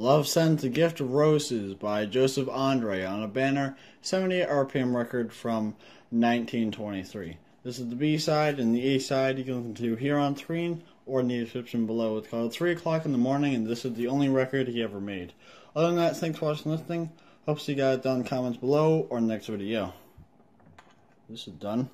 Love Sends a Gift of Roses by Joseph Andre on a Banner 78 RPM record from 1923. This is the B side, and the A side you can listen to here on screen or in the description below. It's called 3 O'Clock in the Morning, and this is the only record he ever made. Other than that, thanks for watching and listening. Hope to see you guys down in the comments below or in the next video. This is done.